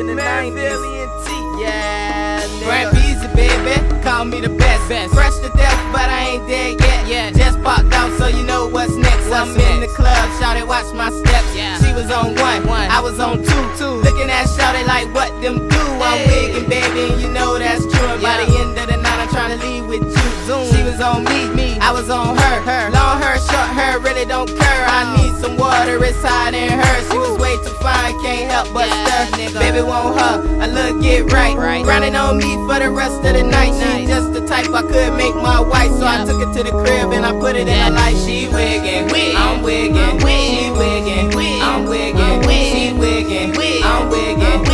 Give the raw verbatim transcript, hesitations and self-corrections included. in the nineties. Billy and T. Yeah, nigga. Rap easy, baby. Call me the best. best. Fresh to death, but I ain't dead yet. Yeah. Just popped out, so you know what's next. What's I'm next? In the club, shawty, watch my steps. Yeah. She was on one, one. I was on two, two. Looking at shawty like what them do. Hey. I'm wiggin', baby, and you know that's true. And yeah. By the end of the night, I'm trying to leave with you. Zoom. She was on me, me. I was on her, her. Long hair, short hair, really don't care. I need some water, it's hot in her. She was way too fine, can't help but yeah, stir. Nigga. Baby want her, I look it right. right. Grinding on me for the rest of the night. She just the type I could make my wife, so yeah. I took her to the crib and I put it yeah. in her life. She wiggin', wig. I'm wiggin', wig. She wiggin', wig. I'm wiggin', wig. She wiggin', wig. I'm wiggin'.